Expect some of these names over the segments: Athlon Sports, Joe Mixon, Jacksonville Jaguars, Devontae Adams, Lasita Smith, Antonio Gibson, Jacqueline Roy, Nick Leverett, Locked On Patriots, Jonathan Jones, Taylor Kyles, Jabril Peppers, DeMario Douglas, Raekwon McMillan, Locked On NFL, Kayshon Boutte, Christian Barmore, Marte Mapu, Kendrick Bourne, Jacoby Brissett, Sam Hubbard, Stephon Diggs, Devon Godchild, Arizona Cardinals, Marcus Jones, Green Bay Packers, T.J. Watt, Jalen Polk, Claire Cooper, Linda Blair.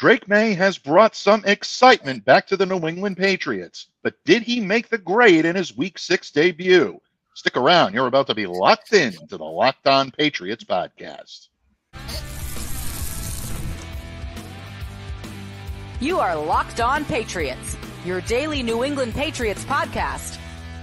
Drake Maye has brought some excitement back to the New England Patriots, but did he make the grade in his Week 6 debut? Stick around. You're about to be locked in to the Locked On Patriots podcast. You are Locked On Patriots, your daily New England Patriots podcast,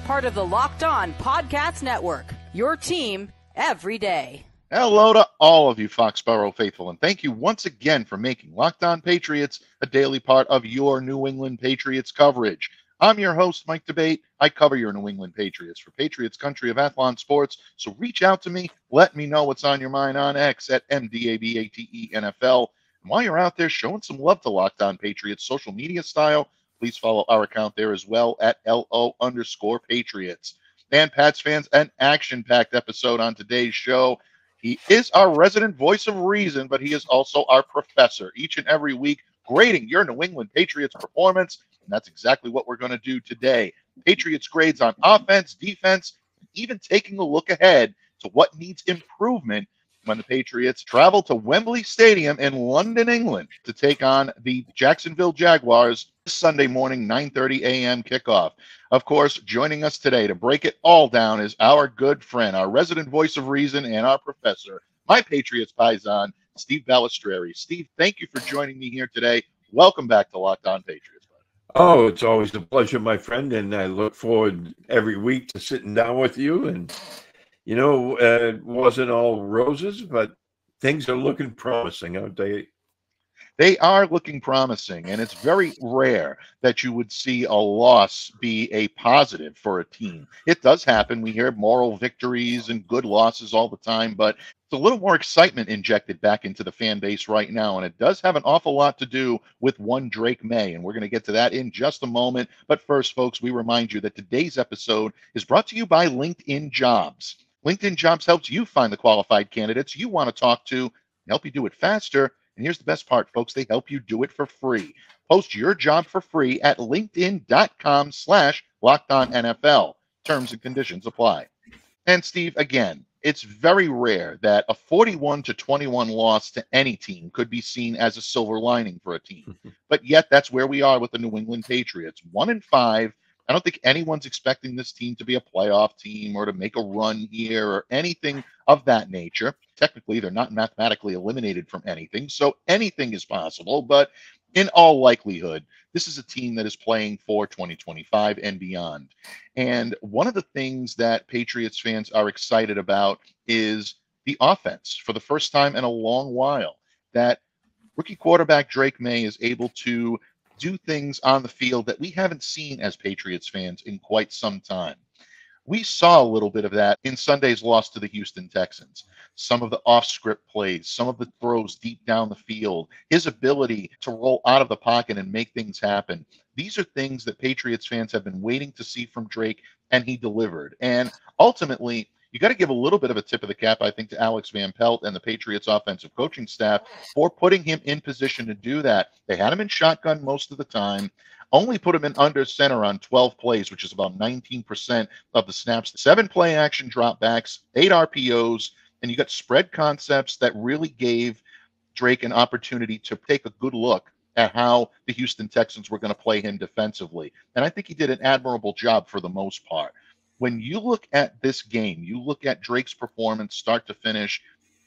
part of the Locked On Podcast Network, your team every day. Hello to all of you Foxborough faithful, and thank you once again for making Locked On Patriots a daily part of your New England Patriots coverage. I'm your host, Mike D'Abate. I cover your New England Patriots for Patriots Country of Athlon Sports, so reach out to me. Let me know what's on your mind on X at MDABATENFL. And while you're out there showing some love to Locked On Patriots social media style, please follow our account there as well at LO_Patriots. And Pats fans, an action-packed episode on today's show. He is our resident voice of reason, but he is also our professor each and every week, grading your New England Patriots performance, and that's exactly what we're going to do today. Patriots grades on offense, defense, and even taking a look ahead to what needs improvement when the Patriots travel to Wembley Stadium in London, England, to take on the Jacksonville Jaguars Sunday morning, 9:30 a.m. kickoff. Of course, joining us today to break it all down is our good friend, our resident voice of reason, and our professor, my Patriots paisan, Steve Balestrieri. Steve, thank you for joining me here today. Welcome back to Locked On Patriots. Oh, it's always a pleasure, my friend, and I look forward every week to sitting down with you. And, you know, it wasn't all roses, but things are looking promising, aren't they? They are looking promising, and it's very rare that you would see a loss be a positive for a team. It does happen. We hear moral victories and good losses all the time, but it's a little more excitement injected back into the fan base right now, and it does have an awful lot to do with one Drake Maye, and we're going to get to that in just a moment. But first, folks, we remind you that today's episode is brought to you by LinkedIn Jobs. LinkedIn Jobs helps you find the qualified candidates you want to talk to and help you do it faster. And here's the best part, folks. They help you do it for free. Post your job for free at linkedin.com/LockedOnNFL. Terms and conditions apply. And, Steve, again, it's very rare that a 41-21 loss to any team could be seen as a silver lining for a team. But yet that's where we are with the New England Patriots. 1-5. I don't think anyone's expecting this team to be a playoff team or to make a run here or anything of that nature. Technically, they're not mathematically eliminated from anything, so anything is possible. But in all likelihood, this is a team that is playing for 2025 and beyond. And one of the things that Patriots fans are excited about is the offense. For the first time in a long while, that rookie quarterback Drake Maye is able to do things on the field that we haven't seen as Patriots fans in quite some time. We saw a little bit of that in Sunday's loss to the Houston Texans. Some of the off-script plays, some of the throws deep down the field, his ability to roll out of the pocket and make things happen. These are things that Patriots fans have been waiting to see from Drake, and he delivered. And ultimately, you got to give a little bit of a tip of the cap, I think, to Alex Van Pelt and the Patriots offensive coaching staff for putting him in position to do that. They had him in shotgun most of the time, only put him in under center on 12 plays, which is about 19% of the snaps. 7 play action dropbacks, 8 RPOs, and you got spread concepts that really gave Drake an opportunity to take a good look at how the Houston Texans were going to play him defensively. And I think he did an admirable job for the most part. When you look at this game, you look at Drake's performance start to finish,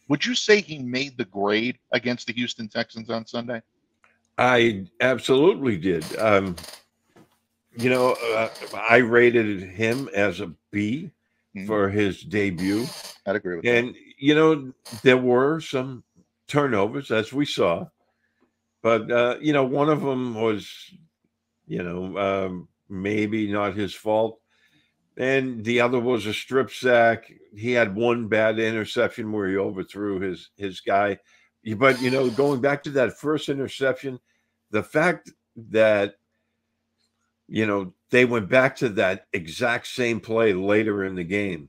would you say he made the grade against the Houston Texans on Sunday? I absolutely did. You know, I rated him as a B for his debut. I'd agree with that. And, you know, there were some turnovers, as we saw. But, you know, one of them was, you know, maybe not his fault. And the other was a strip sack. He had one bad interception where he overthrew his guy. But, you know, going back to that first interception, the fact that, you know, they went back to that exact same play later in the game,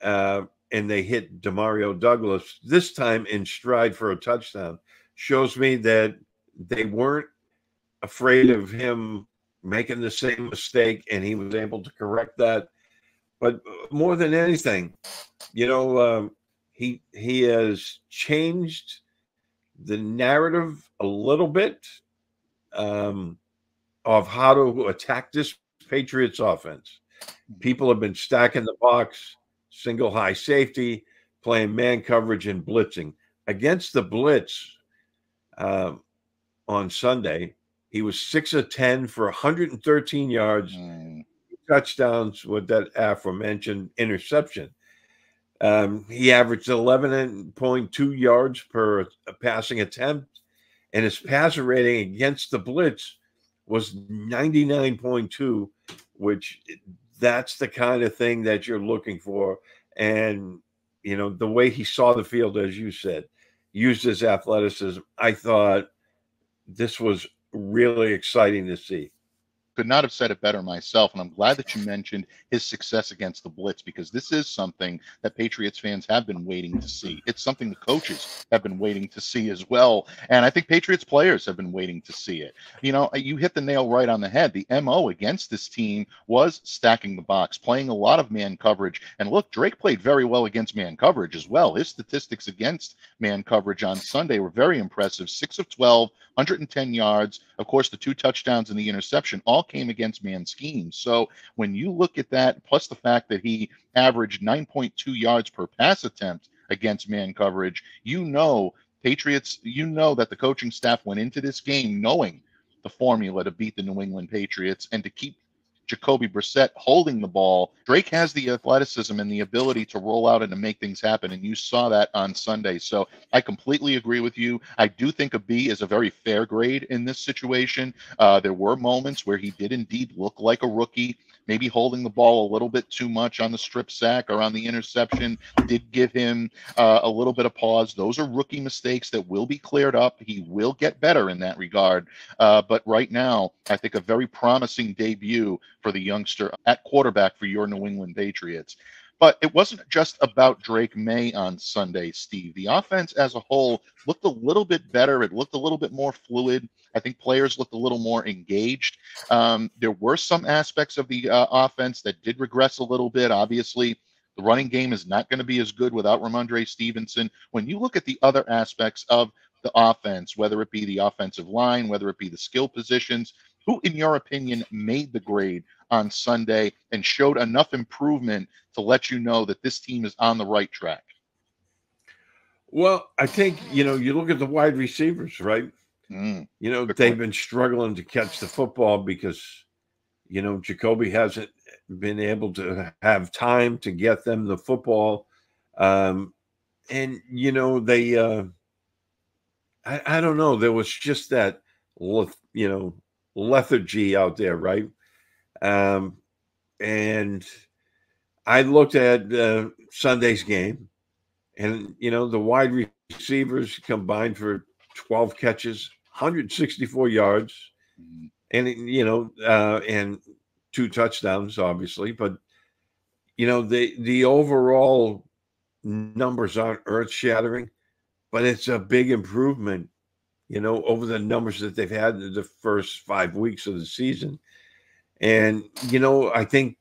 and they hit DeMario Douglas, this time in stride for a touchdown, shows me that they weren't afraid of him making the same mistake, and he was able to correct that. But more than anything, you know, he has changed the narrative a little bit of how to attack this Patriots offense. People have been stacking the box, single high safety, playing man coverage and blitzing. Against the blitz on Sunday, he was 6 of 10 for 113 yards, touchdowns with that aforementioned interception. He averaged 11.2 yards per passing attempt, and his passer rating against the blitz was 99.2, which that's the kind of thing that you're looking for. And, you know, the way he saw the field, as you said, used his athleticism, I thought this was really exciting to see. Could not have said it better myself, and I'm glad that you mentioned his success against the blitz, because this is something that Patriots fans have been waiting to see. It's something the coaches have been waiting to see as well, and I think Patriots players have been waiting to see it. You know, you hit the nail right on the head. The MO against this team was stacking the box, playing a lot of man coverage, and look, Drake played very well against man coverage as well. His statistics against man coverage on Sunday were very impressive. 6 of 12, 110 yards, of course the 2 touchdowns and the interception, all came against man schemes. So when you look at that, plus the fact that he averaged 9.2 yards per pass attempt against man coverage, you know, Patriots, you know that the coaching staff went into this game knowing the formula to beat the New England Patriots and to keep Jacoby Brissett holding the ball. Drake has the athleticism and the ability to roll out and to make things happen, and you saw that on Sunday. So I completely agree with you. I do think a B is a very fair grade in this situation. There were moments where he did indeed look like a rookie, maybe holding the ball a little bit too much on the strip sack or on the interception did give him a little bit of pause. Those are rookie mistakes that will be cleared up. He will get better in that regard. But right now, I think a very promising debut for the youngster at quarterback for your New England Patriots. But it wasn't just about Drake Maye on Sunday, Steve. The offense as a whole looked a little bit better. It looked a little bit more fluid. I think players looked a little more engaged. There were some aspects of the offense that did regress a little bit. Obviously, the running game is not going to be as good without Rhamondre Stevenson. When you look at the other aspects of the offense, whether it be the offensive line, whether it be the skill positions, who, in your opinion, made the grade on Sunday and showed enough improvement to let you know that this team is on the right track? Well, I think, you know, you look at the wide receivers, right? You know, they've been struggling to catch the football because, you know, Jacoby hasn't been able to have time to get them the football. And, you know, they, I don't know, there was just that, you know, lethargy out there, right? And I looked at Sunday's game, and, you know, the wide receivers combined for 12 catches, 164 yards, and, you know, and 2 touchdowns, obviously. But, you know, the overall numbers aren't earth-shattering, but it's a big improvement, you know, over the numbers that they've had in the first 5 weeks of the season. And, you know, I think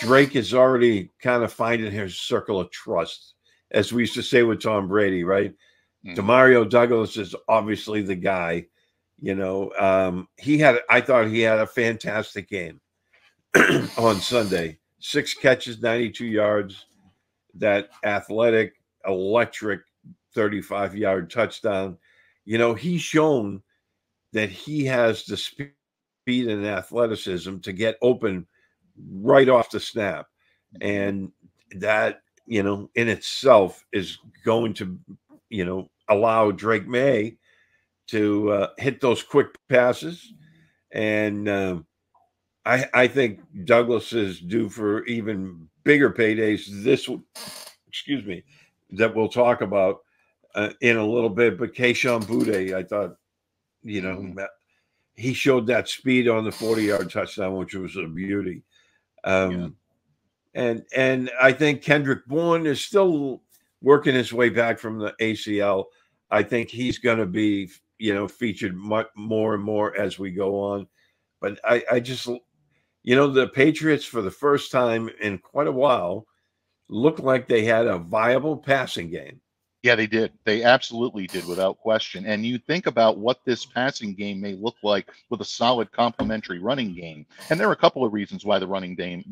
Drake is already kind of finding his circle of trust, as we used to say with Tom Brady, right? DeMario Douglas is obviously the guy, you know. I thought he had a fantastic game on Sunday. 6 catches, 92 yards, that athletic, electric 35-yard touchdown. You know, he's shown that he has the speed and athleticism to get open right off the snap. And that, you know, in itself is going to, you know, allow Drake Maye to hit those quick passes. And I think Douglas is due for even bigger paydays. That we'll talk about in a little bit, but Kayshon Boutte, I thought, you know, he showed that speed on the 40-yard touchdown, which was a beauty. And I think Kendrick Bourne is still working his way back from the ACL. I think he's going to be, you know, featured much more and more as we go on. But I just, you know, the Patriots for the first time in quite a while looked like they had a viable passing game. Yeah, they did. They absolutely did, without question. And you think about what this passing game may look like with a solid complementary running game. And there are a couple of reasons why the running game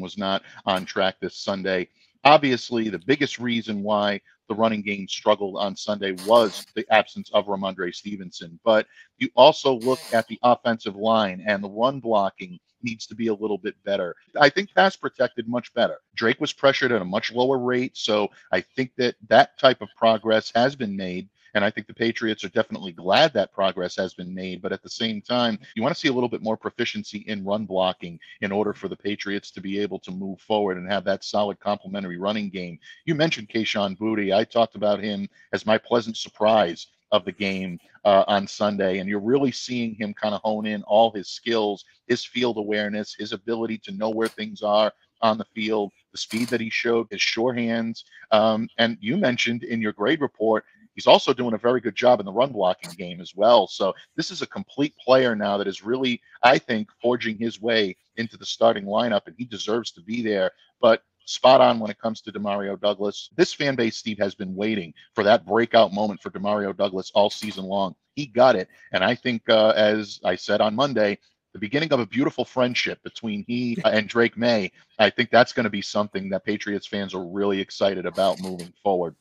was not on track this Sunday. Obviously, the biggest reason why the running game struggled on Sunday was the absence of Rhamondre Stevenson. But you also look at the offensive line, and the run blocking needs to be a little bit better. I think pass protected much better. Drake was pressured at a much lower rate, so I think that type of progress has been made. And I think the Patriots are definitely glad that progress has been made. But at the same time, you want to see a little bit more proficiency in run blocking in order for the Patriots to be able to move forward and have that solid complementary running game. You mentioned Kayshon Boutte. I talked about him as my pleasant surprise of the game on Sunday. And you're really seeing him kind of hone in all his skills, his field awareness, his ability to know where things are on the field, the speed that he showed, his sure hands. And you mentioned in your grade report, he's also doing a very good job in the run blocking game as well. So this is a complete player now that is really, I think, forging his way into the starting lineup, and he deserves to be there. But spot on when it comes to DeMario Douglas. This fan base, Steve, has been waiting for that breakout moment for DeMario Douglas all season long. He got it. And I think, as I said on Monday, the beginning of a beautiful friendship between he and Drake Maye. I think that's going to be something that Patriots fans are really excited about moving forward.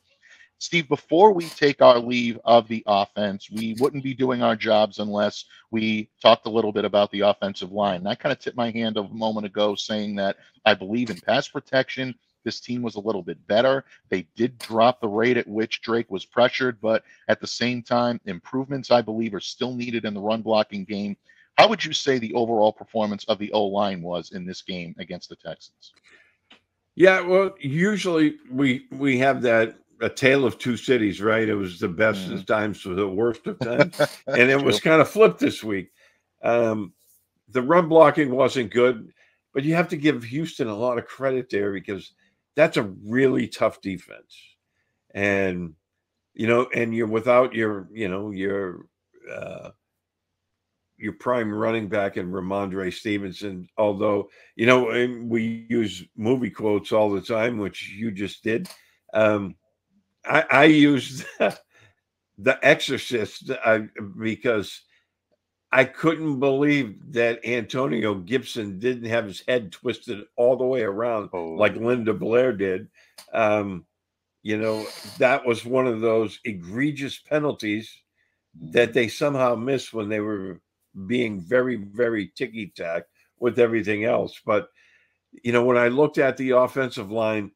Steve, before we take our leave of the offense, we wouldn't be doing our jobs unless we talked a little bit about the offensive line. And I kind of tipped my hand a moment ago saying that I believe in pass protection. This team was a little bit better. They did drop the rate at which Drake was pressured, but at the same time, improvements, I believe, are still needed in the run blocking game. How would you say the overall performance of the O-line was in this game against the Texans? Yeah, well, usually we have that a tale of two cities, right? It was the best of times for the worst of times. And it was kind of flipped this week. The run blocking wasn't good, but you have to give Houston a lot of credit there because that's a really tough defense. And, you know, and you're without your prime running back in Rhamondre Stevenson, although, you know, we use movie quotes all the time, which you just did. I used the Exorcist because I couldn't believe that Antonio Gibson didn't have his head twisted all the way around like Linda Blair did. You know, that was one of those egregious penalties that they somehow missed when they were being very, very ticky-tack with everything else. But, you know, when I looked at the offensive line,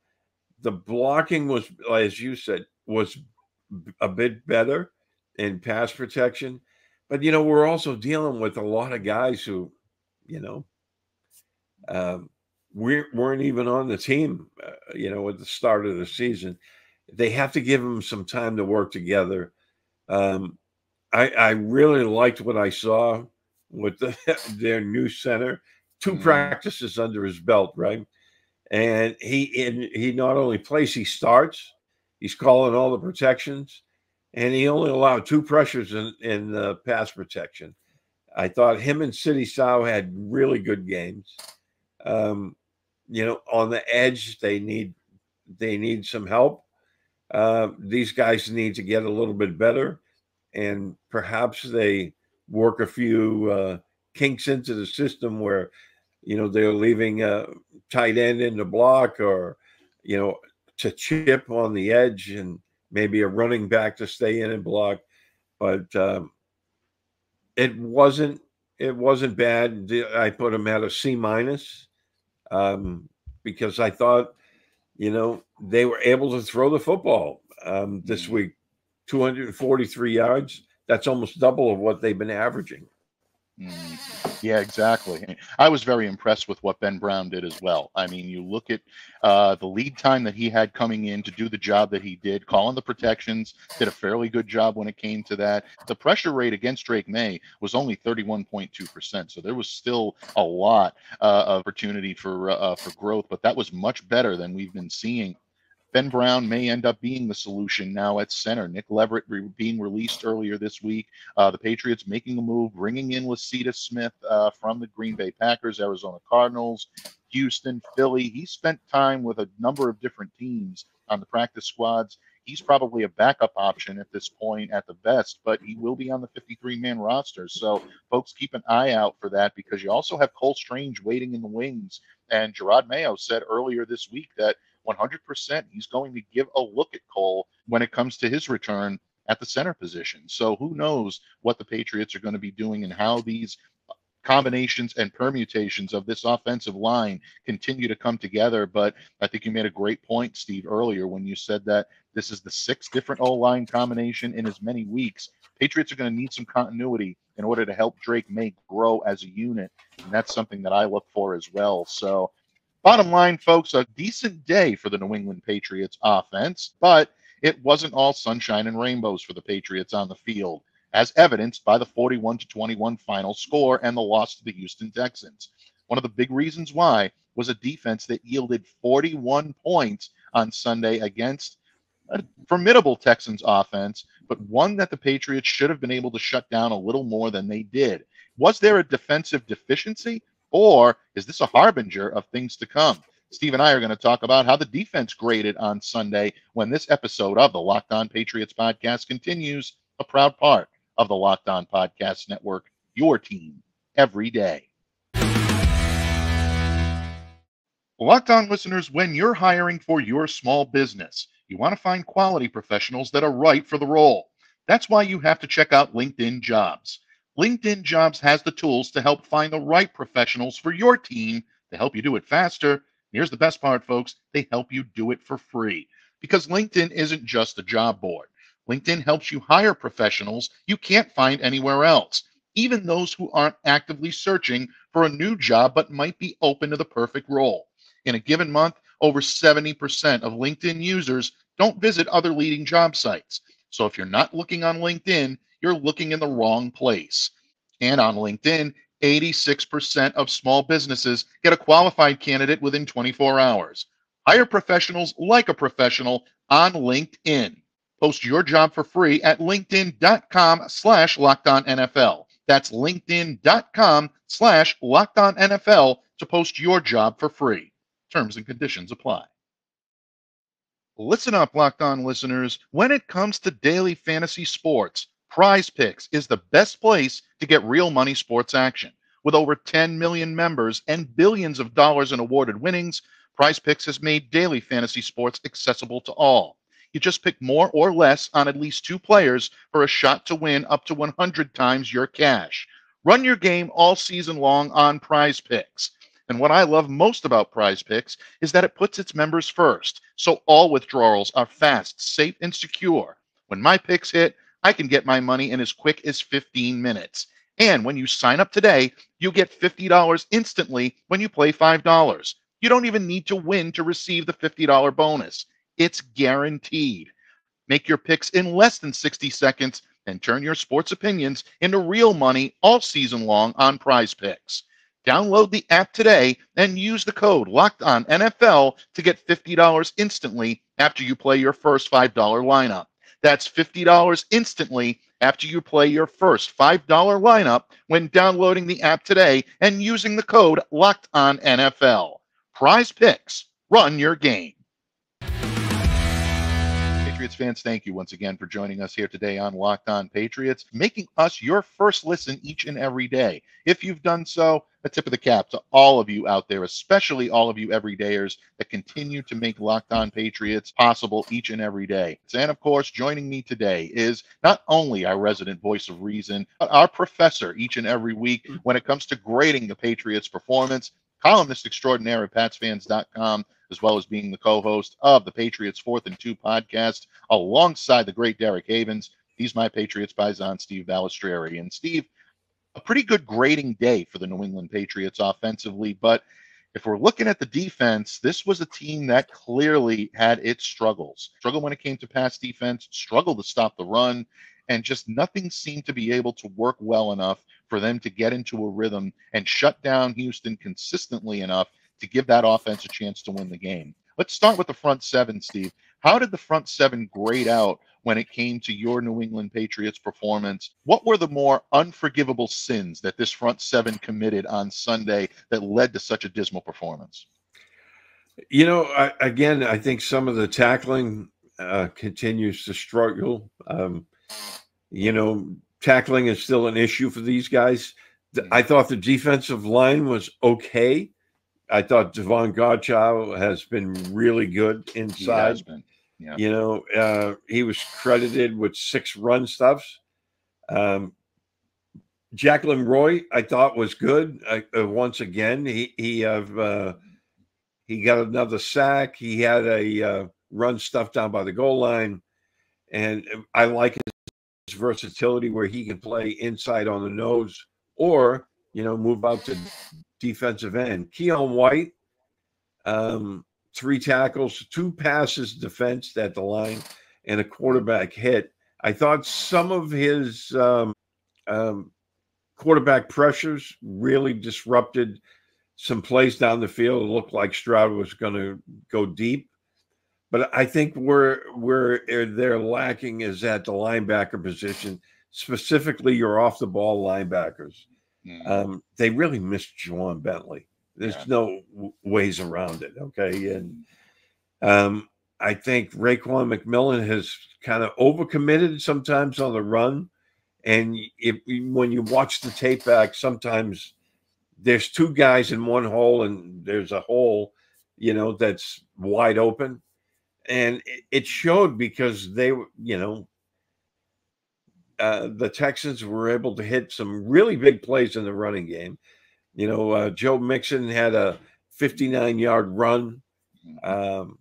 the blocking was, as you said, was a bit better in pass protection. But, you know, we're also dealing with a lot of guys who, you know, weren't even on the team, you know, at the start of the season. They have to give them some time to work together. I really liked what I saw with their new center. Two practices under his belt, right? And he not only plays, he starts. He's calling all the protections, and he only allowed two pressures in the pass protection. I thought him and City Sow had really good games. You know, on the edge, they need some help. These guys need to get a little bit better, and perhaps they work a few kinks into the system where, you know, they're leaving a tight end in the block or, you know, to chip on the edge and maybe a running back to stay in and block. But it wasn't bad. I put them at a C- because I thought, you know, they were able to throw the football this week, 243 yards. That's almost double of what they've been averaging. Yeah, exactly. I was very impressed with what Ben Brown did as well. I mean, you look at the lead time that he had coming in to do the job that he did, calling the protections, did a fairly good job when it came to that. The pressure rate against Drake Maye was only 31.2%, so there was still a lot of opportunity for growth, but that was much better than we've been seeing. Ben Brown may end up being the solution now at center. Nick Leverett being released earlier this week. The Patriots making a move, bringing in Lasita Smith from the Green Bay Packers, Arizona Cardinals, Houston, Philly. He spent time with a number of different teams on the practice squads. he's probably a backup option at this point at the best, but he will be on the 53-man roster. So folks, keep an eye out for that, because you also have Cole Strange waiting in the wings. And Gerard Mayo said earlier this week that 100% he's going to give a look at Cole when it comes to his return at the center position. So who knows what the Patriots are going to be doing and how these combinations and permutations of this offensive line continue to come together. But I think you made a great point, Steve, earlier when you said that this is the 6th different O-line combination in as many weeks. Patriots are going to need some continuity in order to help Drake Maye grow as a unit, and that's something that I look for as well. So bottom line, folks, a decent day for the New England Patriots offense, but it wasn't all sunshine and rainbows for the Patriots on the field, as evidenced by the 41-21 final score and the loss to the Houston Texans. One of the big reasons why was a defense that yielded 41 points on Sunday against a formidable Texans offense, but one that the Patriots should have been able to shut down a little more than they did. Was there a defensive deficiency, or is this a harbinger of things to come? Steve and I are going to talk about how the defense graded on Sunday when this episode of the Locked On Patriots podcast continues, a proud part of the Locked On Podcast Network, your team every day. Locked On listeners, when you're hiring for your small business, you want to find quality professionals that are right for the role. That's why you have to check out LinkedIn Jobs. LinkedIn Jobs has the tools to help find the right professionals for your team to help you do it faster. Here's the best part, folks. They help you do it for free, because LinkedIn isn't just a job board. LinkedIn helps you hire professionals you can't find anywhere else, even those who aren't actively searching for a new job but might be open to the perfect role. In a given month, over 70% of LinkedIn users don't visit other leading job sites. So if you're not looking on LinkedIn, you're looking in the wrong place. And on LinkedIn, 86% of small businesses get a qualified candidate within 24 hours. Hire professionals like a professional on LinkedIn. Post your job for free at LinkedIn.com/LockedOnNFL. That's LinkedIn.com/LockedOnNFL to post your job for free. Terms and conditions apply. Listen up, Locked On listeners. When it comes to daily fantasy sports, Prize Picks is the best place to get real money sports action. With over 10 million members and billions of dollars in awarded winnings, Prize Picks has made daily fantasy sports accessible to all. You just pick more or less on at least 2 players for a shot to win up to 100 times your cash. Run your game all season long on Prize Picks. And what I love most about Prize Picks is that it puts its members first, so all withdrawals are fast, safe, and secure. When my picks hit, I can get my money in as quick as 15 minutes. And when you sign up today, you get $50 instantly when you play $5. You don't even need to win to receive the $50 bonus. It's guaranteed. Make your picks in less than 60 seconds and turn your sports opinions into real money all season long on Prize Picks. Download the app today and use the code LOCKEDONNFL to get $50 instantly after you play your first $5 lineup. That's $50 instantly after you play your first $5 lineup when downloading the app today and using the code LOCKEDONNFL. Prize Picks. Run your game. Patriots fans, thank you once again for joining us here today on Locked On Patriots, making us your first listen each and every day. If you've done so, a tip of the cap to all of you out there, especially all of you everydayers that continue to make Locked On Patriots possible each and every day. And of course, joining me today is not only our resident voice of reason, but our professor each and every week when it comes to grading the Patriots' performance, columnist extraordinaire at PatsFans.com, as well as being the co-host of the Patriots 4th and 2 podcast, alongside the great Derek Havens. He's my Patriots paisan, Steve Balestrieri. And Steve, a pretty good grading day for the New England Patriots offensively, but if we're looking at the defense, this was a team that clearly had its struggles. Struggle when it came to pass defense, struggle to stop the run, and just nothing seemed to be able to work well enough for them to get into a rhythm and shut down Houston consistently enough to give that offense a chance to win the game. Let's start with the front seven, Steve. How did the front seven grade out when it came to your New England Patriots performance? What were the more unforgivable sins that this front seven committed on Sunday that led to such a dismal performance? You know, I think some of the tackling continues to struggle. You know, tackling is still an issue for these guys. I thought the defensive line was okay. I thought Devon Godchild has been really good inside. Yeah. You know, he was credited with 6 run stops. Jacqueline Roy, I thought, was good. Once again, he got another sack. He had a run stuffed down by the goal line, and I like his versatility where he can play inside on the nose or, you know, move out to defensive end. Keon White, 3 tackles, 2 passes defensed at the line, and a quarterback hit. I thought some of his quarterback pressures really disrupted some plays down the field. It looked like Stroud was going to go deep, but I think where they're lacking is at the linebacker position, specifically your off-the-ball linebackers. They really missed Juwan Bentley. There's no ways around it, okay? And I think Raekwon McMillan has kind of overcommitted sometimes on the run. And if, when you watch the tape back, sometimes there's 2 guys in one hole and there's a hole, you know, that's wide open. And it showed because they, you know, the Texans were able to hit some really big plays in the running game. You know, Joe Mixon had a 59-yard run. Dameon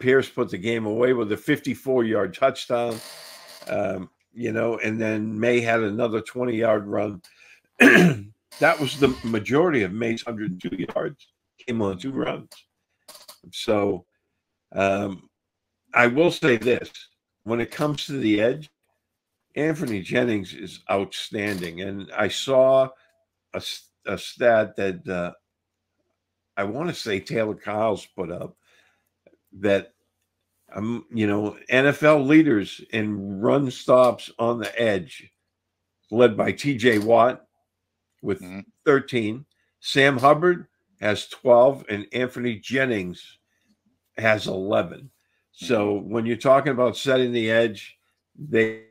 Pierce put the game away with a 54-yard touchdown. You know, and then May had another 20-yard run. That was the majority of May's 102 yards came on 2 runs. So I will say this. When it comes to the edge, Anfernee Jennings is outstanding. And I saw a stat that I want to say Taylor Kyles put up that, you know, NFL leaders in run stops on the edge, led by T.J. Watt with 13. Sam Hubbard has 12, and Anfernee Jennings has 11. So when you're talking about setting the edge, they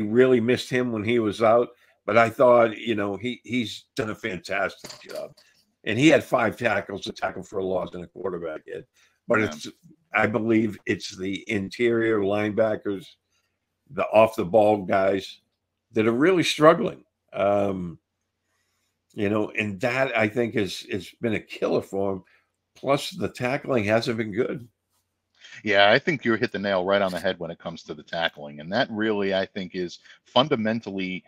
really missed him when he was out. But I thought, you know, he's done a fantastic job. And he had 5 tackles, a tackle for a loss, and a quarterback hit. But it's, I believe it's the interior linebackers, the off-the-ball guys that are really struggling. You know, and that, I think, has been a killer for him. Plus, the tackling hasn't been good. Yeah, I think you hit the nail right on the head when it comes to the tackling. And that really, I think, is fundamentally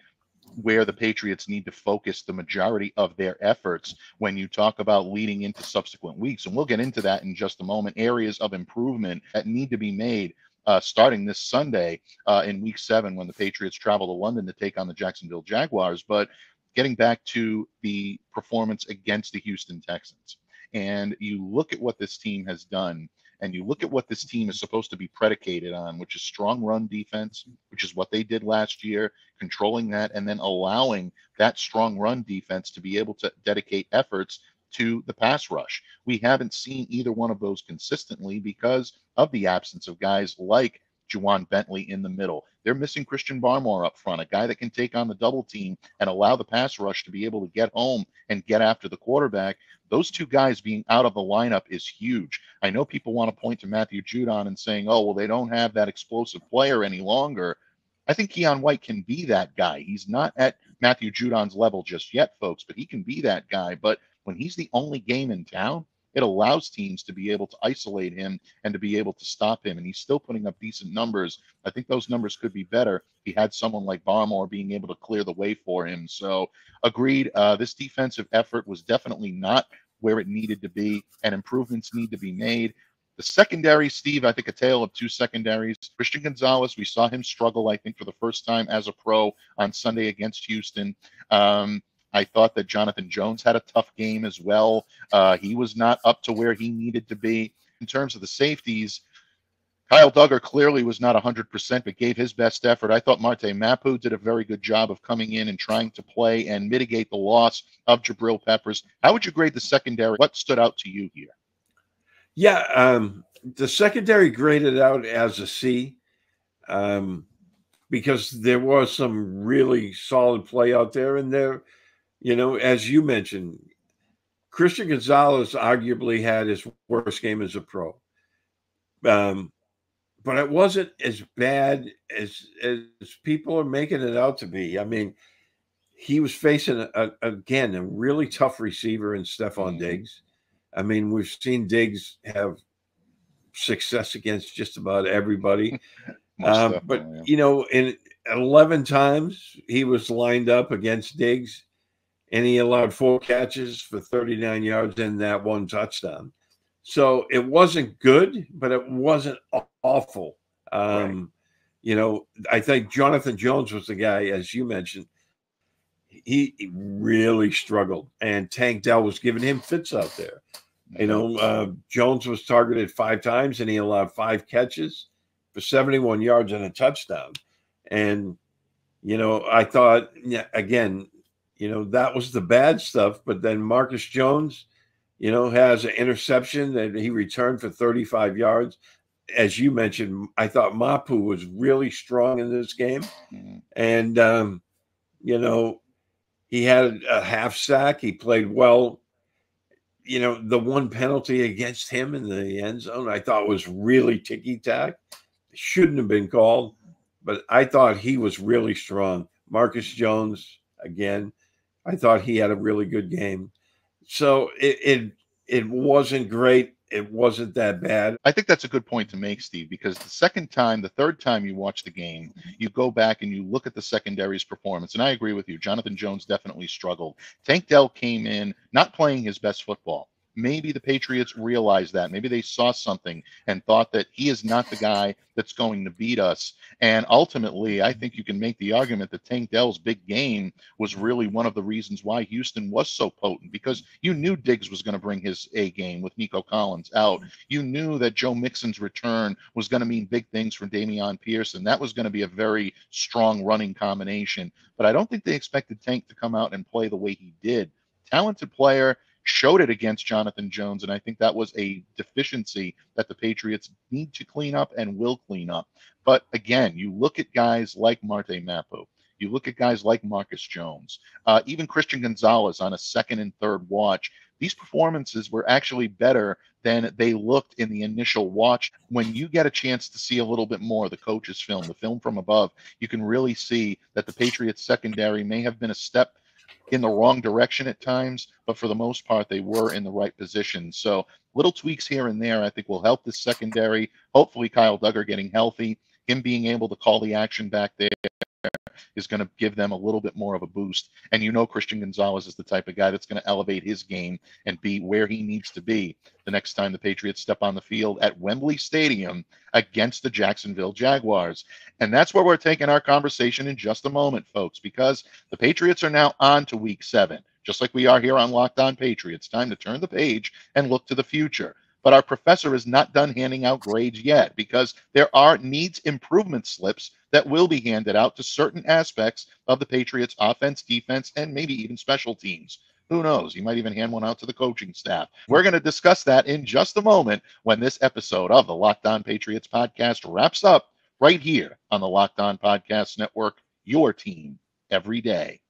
where the Patriots need to focus the majority of their efforts when you talk about leading into subsequent weeks. And we'll get into that in just a moment. Areas of improvement that need to be made starting this Sunday in Week 7 when the Patriots travel to London to take on the Jacksonville Jaguars. But getting back to the performance against the Houston Texans, and you look at what this team has done, and you look at what this team is supposed to be predicated on, which is strong run defense, which is what they did last year, controlling that and then allowing that strong run defense to be able to dedicate efforts to the pass rush. We haven't seen either one of those consistently because of the absence of guys like Juwan Bentley in the middle. They're missing Christian Barmore up front, a guy that can take on the double team and allow the pass rush to be able to get home and get after the quarterback. Those 2 guys being out of the lineup is huge. I know people want to point to Matthew Judon and saying, oh, well, they don't have that explosive player any longer. I think Keon White can be that guy. He's not at Matthew Judon's level just yet, folks, but he can be that guy. But when he's the only game in town, it allows teams to be able to isolate him and to be able to stop him. And he's still putting up decent numbers. I think those numbers could be better if he had someone like Barmore being able to clear the way for him. So agreed, this defensive effort was definitely not where it needed to be, and improvements need to be made. The secondary, Steve, I think a tale of 2 secondaries. Christian Gonzalez, we saw him struggle, I think, for the first time as a pro on Sunday against Houston. I thought that Jonathan Jones had a tough game as well. He was not up to where he needed to be. In terms of the safeties, Kyle Duggar clearly was not 100%, but gave his best effort. I thought Marte Mapu did a very good job of coming in and trying to play and mitigate the loss of Jabril Peppers. How would you grade the secondary? What stood out to you here? Yeah, the secondary graded out as a C because there was some really solid play out there. And there, you know, as you mentioned, Christian Gonzalez arguably had his worst game as a pro. But it wasn't as bad as people are making it out to be. I mean, he was facing, again, a really tough receiver in Stephon Diggs. I mean, we've seen Diggs have success against just about everybody. But, yeah. You know, in 11 times he was lined up against Diggs, and he allowed 4 catches for 39 yards and that one touchdown. So it wasn't good, but it wasn't awful. Right. You know, I think Jonathan Jones was the guy, as you mentioned, he really struggled. And Tank Dell was giving him fits out there. You know, Jones was targeted 5 times, and he allowed 5 catches for 71 yards and a touchdown. And, you know, I thought, again, you know, that was the bad stuff. But then Marcus Jones, you know, has an interception that he returned for 35 yards. As you mentioned, I thought Mapu was really strong in this game. And, you know, he had a half sack. He played well. You know, the one penalty against him in the end zone, I thought was really ticky-tack. Shouldn't have been called, but I thought he was really strong. Marcus Jones, again, I thought he had a really good game. So it wasn't great. It wasn't that bad. I think that's a good point to make, Steve, because the third time you watch the game, you go back and you look at the secondary's performance. And I agree with you. Jonathan Jones definitely struggled. Tank Dell came in not playing his best football. Maybe the Patriots realized that. Maybe they saw something and thought that he is not the guy that's going to beat us. And ultimately, I think you can make the argument that Tank Dell's big game was really one of the reasons why Houston was so potent, because you knew Diggs was going to bring his A game with Nico Collins out. You knew that Joe Mixon's return was going to mean big things for Dameon Pierce, and that was going to be a very strong running combination. But I don't think they expected Tank to come out and play the way he did. Talented player. Showed it against Jonathan Jones, and I think that was a deficiency that the Patriots need to clean up and will clean up. But again, you look at guys like Marte Mapu, you look at guys like Marcus Jones, even Christian Gonzalez on a second and third watch. These performances were actually better than they looked in the initial watch. When you get a chance to see a little bit more of the coach's film, the film from above, you can really see that the Patriots secondary may have been a step in the wrong direction at times, but for the most part, they were in the right position. So little tweaks here and there, I think, will help this secondary. Hopefully, Kyle Duggar getting healthy, him being able to call the action back there is going to give them a little bit more of a boost. And you know Christian Gonzalez is the type of guy that's going to elevate his game and be where he needs to be the next time the Patriots step on the field at Wembley Stadium against the Jacksonville Jaguars. And that's where we're taking our conversation in just a moment, folks, because the Patriots are now on to Week 7, just like we are here on Locked On Patriots. Time to turn the page and look to the future. But our professor is not done handing out grades yet, because there are needs improvement slips that will be handed out to certain aspects of the Patriots' offense, defense, and maybe even special teams. Who knows? He might even hand one out to the coaching staff. We're going to discuss that in just a moment when this episode of the Locked On Patriots podcast wraps up right here on the Locked On Podcast Network, your team every day.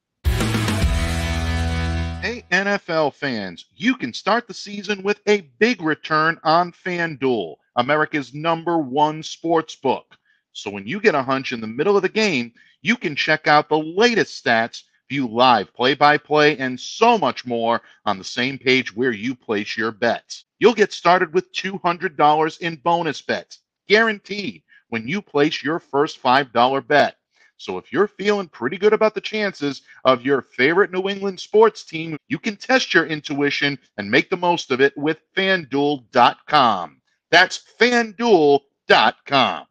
Hey, NFL fans, you can start the season with a big return on FanDuel, America's #1 sports book. So when you get a hunch in the middle of the game, you can check out the latest stats, view live play-by-play, and so much more on the same page where you place your bets. You'll get started with $200 in bonus bets, guaranteed, when you place your first $5 bet. So if you're feeling pretty good about the chances of your favorite New England sports team, you can test your intuition and make the most of it with FanDuel.com. That's FanDuel.com.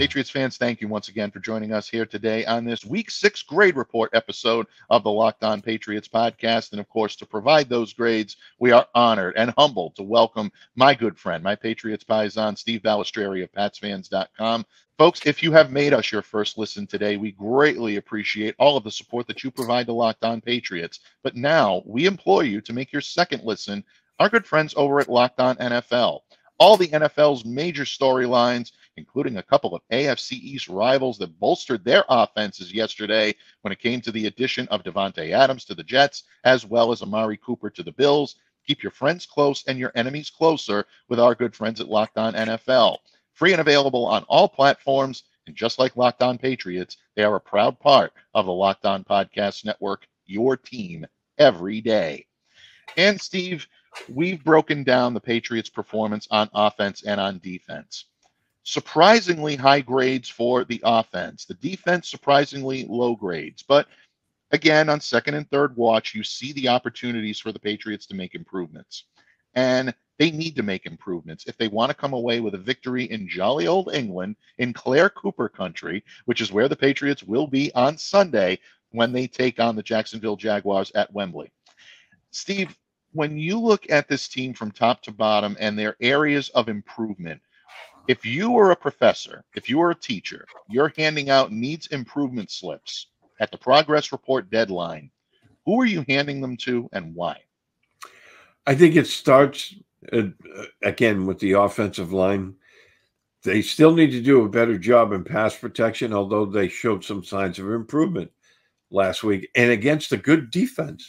Patriots fans, thank you once again for joining us here today on this Week 6 Grade Report episode of the Locked On Patriots podcast. And, of course, to provide those grades, we are honored and humbled to welcome my good friend, my Patriots paisan, Steve Balestrieri of PatsFans.com. Folks, if you have made us your first listen today, we greatly appreciate all of the support that you provide to Locked On Patriots. But now we implore you to make your second listen our good friends over at Locked On NFL. All the NFL's major storylines, including a couple of AFC East rivals that bolstered their offenses yesterday when it came to the addition of Devontae Adams to the Jets, as well as Amari Cooper to the Bills. Keep your friends close and your enemies closer with our good friends at Locked On NFL. Free and available on all platforms, and just like Locked On Patriots, they are a proud part of the Locked On Podcast Network, your team every day. And Steve, we've broken down the Patriots' performance on offense and on defense. Surprisingly high grades for the offense. The defense, surprisingly low grades. But again, on second and third watch, you see the opportunities for the Patriots to make improvements. And they need to make improvements if they want to come away with a victory in jolly old England, in Clare Cooper country, which is where the Patriots will be on Sunday when they take on the Jacksonville Jaguars at Wembley. Steve, when you look at this team from top to bottom and their areas of improvement, if you were a professor, if you were a teacher, you're handing out needs improvement slips at the progress report deadline, who are you handing them to and why? I think it starts, again, with the offensive line. They still need to do a better job in pass protection, although they showed some signs of improvement last week and against a good defense.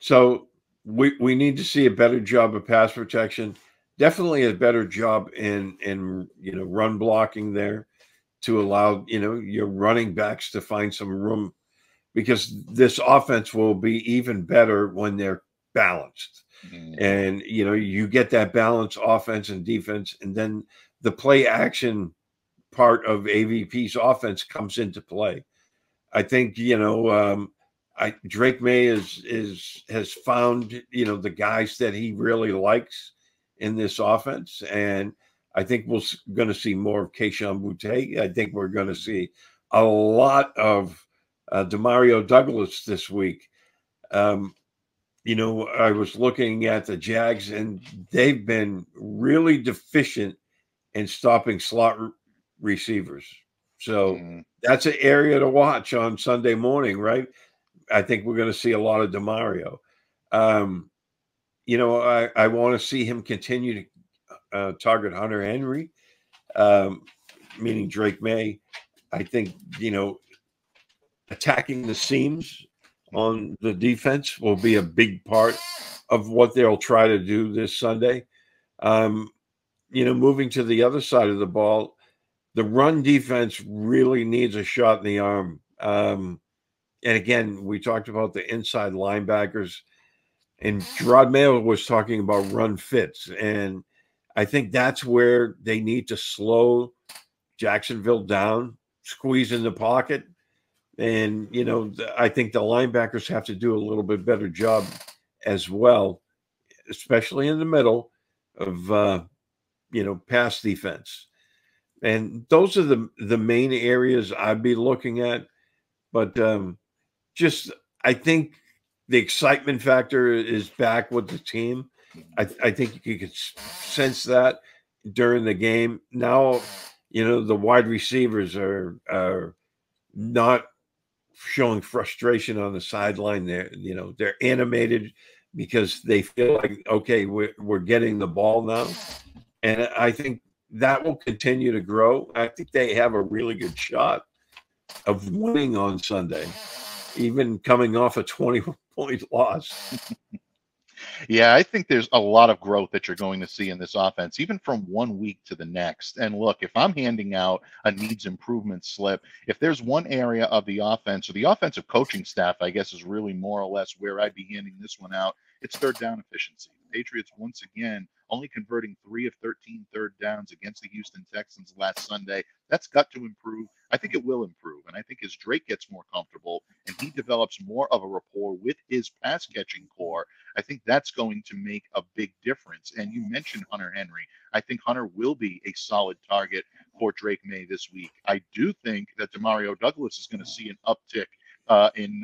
So we need to see a better job of pass protection, definitely a better job in run blocking there to allow, your running backs to find some room, because this offense will be even better when they're balanced. Mm-hmm. And, you get that balance, offense and defense, and then the play action part of AVP's offense comes into play. I think, Drake Maye has found, the guys that he really likes in this offense. And I think we're going to see more of Kayshon Boutte. I think we're going to see a lot of DeMario Douglas this week. I was looking at the Jags, and they've been really deficient in stopping slot receivers. So that's an area to watch on Sunday morning, right? I think we're going to see a lot of DeMario. I want to see him continue to target Hunter Henry, meaning Drake Maye. I think, attacking the seams on the defense will be a big part of what they'll try to do this Sunday. Moving to the other side of the ball, the run defense really needs a shot in the arm. And again, we talked about the inside linebackers, and Gerard Mayo was talking about run fits. And I think that's where they need to slow Jacksonville down, squeeze in the pocket. And, I think the linebackers have to do a little bit better job as well, especially in the middle of, pass defense. And those are the main areas I'd be looking at. But, I think the excitement factor is back with the team. I think you could sense that during the game. Now, the wide receivers are not showing frustration on the sideline. They're animated because they feel like, okay, we're getting the ball now. And I think that will continue to grow. I think they have a really good shot of winning on Sunday, even coming off a 20-point loss. Yeah, I think there's a lot of growth that you're going to see in this offense, even from one week to the next. And look, if I'm handing out a needs improvement slip, if there's one area of the offense, or the offensive coaching staff, I guess, is really more or less where I'd be handing this one out, it's third down efficiency. The Patriots, once again, only converting 3 of 13 third downs against the Houston Texans last Sunday. That's got to improve. I think it will improve. And I think as Drake gets more comfortable and he develops more of a rapport with his pass catching core, I think that's going to make a big difference. And you mentioned Hunter Henry. I think Hunter will be a solid target for Drake Maye this week. I do think that DeMario Douglas is going to see an uptick in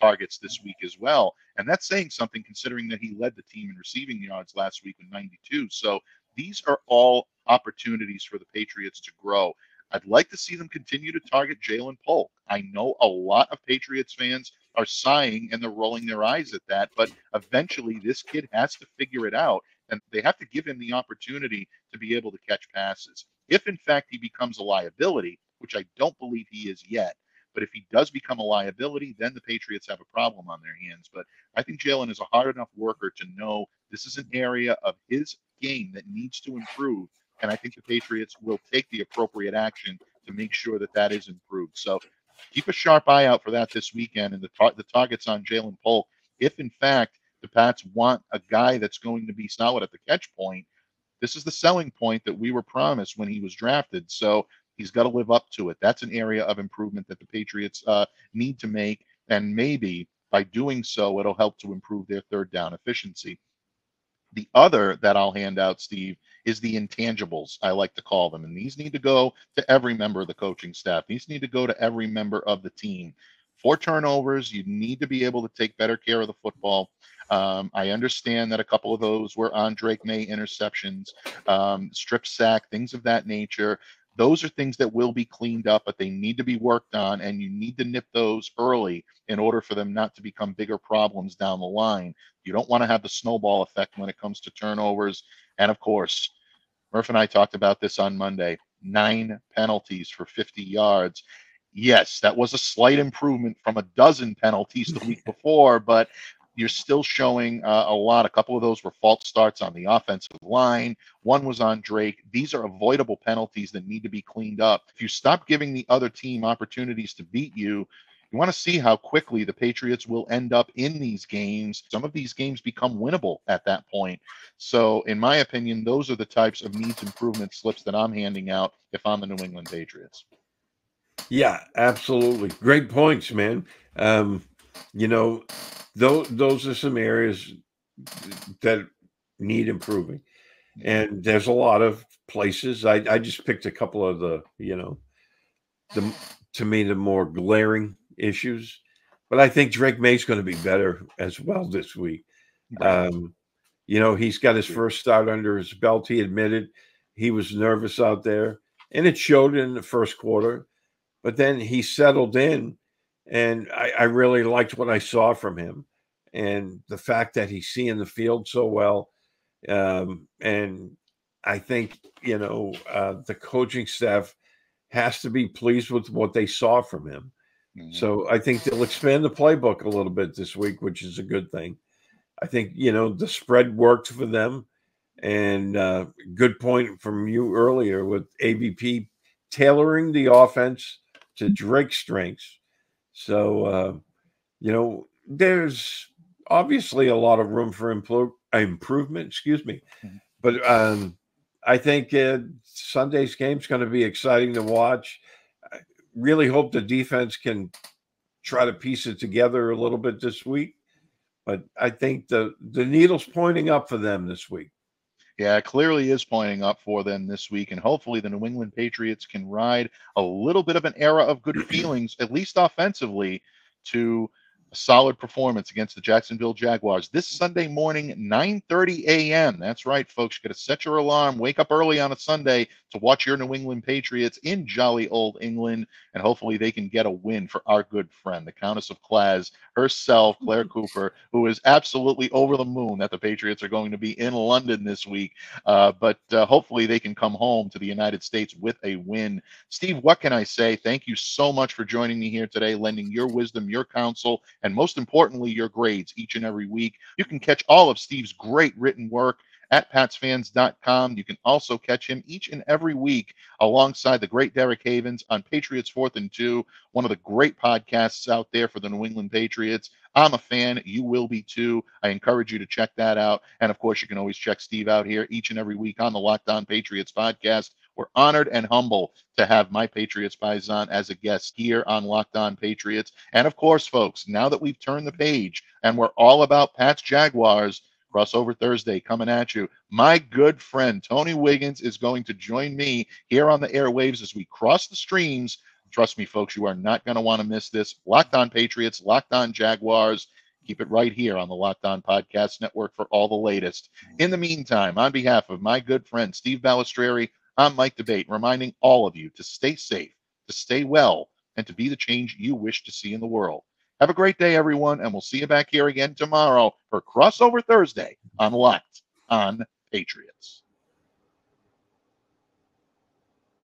targets this week as well. And that's saying something considering that he led the team in receiving yards last week with 92. So these are all opportunities for the Patriots to grow. I'd like to see them continue to target Jalen Polk. I know a lot of Patriots fans are sighing and they're rolling their eyes at that, but eventually this kid has to figure it out, and they have to give him the opportunity to be able to catch passes. If, in fact, he becomes a liability, which I don't believe he is yet, but if he does become a liability, then the Patriots have a problem on their hands. But I think Jalen is a hard enough worker to know this is an area of his game that needs to improve. And I think the Patriots will take the appropriate action to make sure that that is improved. So keep a sharp eye out for that this weekend. And the target's on Jalen Polk. If, in fact, the Pats want a guy that's going to be solid at the catch point, this is the selling point that we were promised when he was drafted. So he's got to live up to it. That's an area of improvement that the Patriots need to make. And maybe by doing so, it'll help to improve their third down efficiency. The other that I'll hand out, Steve, is the intangibles, I like to call them. And these need to go to every member of the coaching staff. These need to go to every member of the team. 4 turnovers, you need to be able to take better care of the football. I understand that a couple of those were on Drake Maye interceptions, strip sack, things of that nature. Those are things that will be cleaned up, but they need to be worked on, and you need to nip those early in order for them not to become bigger problems down the line. You don't want to have the snowball effect when it comes to turnovers. And, of course, Murph and I talked about this on Monday, 9 penalties for 50 yards. Yes, that was a slight improvement from a dozen penalties the week before, but you're still showing a lot. A couple of those were false starts on the offensive line. One was on Drake. These are avoidable penalties that need to be cleaned up. If you stop giving the other team opportunities to beat you, you want to see how quickly the Patriots will end up in these games. Some of these games become winnable at that point. So, in my opinion, those are the types of needs improvement slips that I'm handing out if I'm the New England Patriots. Yeah, absolutely. Great points, man. You know, those are some areas that need improving. And there's a lot of places. I just picked a couple of the, you know, to me, the more glaring issues. But I think Drake Maye's going to be better as well this week. Right. You know, he's got his first start under his belt. He admitted he was nervous out there. And it showed in the first quarter. But then he settled in. And I really liked what I saw from him, and the fact that he's seeing the field so well. And I think, you know, the coaching staff has to be pleased with what they saw from him. Mm-hmm. So I think they'll expand the playbook a little bit this week, which is a good thing. I think, you know, the spread worked for them. And good point from you earlier with ABP tailoring the offense to Drake's strengths. So, you know, there's obviously a lot of room for improvement, excuse me. Mm-hmm. But I think Sunday's game's going to be exciting to watch. I really hope the defense can try to piece it together a little bit this week. But I think the needle's pointing up for them this week. Yeah, it clearly is pointing up for them this week, and hopefully the New England Patriots can ride a little bit of an era of good feelings, at least offensively, to a solid performance against the Jacksonville Jaguars this Sunday morning, 9:30 a.m. That's right, folks. You got to set your alarm, wake up early on a Sunday to watch your New England Patriots in jolly old England, and hopefully they can get a win for our good friend, the Countess of Claz herself, Claire Cooper, who is absolutely over the moon that the Patriots are going to be in London this week. But hopefully they can come home to the United States with a win. Steve, what can I say? Thank you so much for joining me here today, lending your wisdom, your counsel, and most importantly, your grades each and every week. You can catch all of Steve's great written work at PatsFans.com. You can also catch him each and every week alongside the great Derek Havens on Patriots 4th and 2, one of the great podcasts out there for the New England Patriots. I'm a fan. You will be too. I encourage you to check that out. And, of course, you can always check Steve out here each and every week on the Locked On Patriots podcast. We're honored and humble to have my Patriots Paisan as a guest here on Locked On Patriots. And, of course, folks, now that we've turned the page and we're all about Pats Jaguars, Crossover Thursday coming at you. My good friend Tony Wiggins is going to join me here on the airwaves as we cross the streams. Trust me, folks, you are not going to want to miss this. Locked On Patriots, Locked On Jaguars. Keep it right here on the Locked On Podcast Network for all the latest. In the meantime, on behalf of my good friend Steve Balestrieri, I'm Mike D'Abate, reminding all of you to stay safe, to stay well, and to be the change you wish to see in the world. Have a great day, everyone, and we'll see you back here again tomorrow for Crossover Thursday on Locked On Patriots.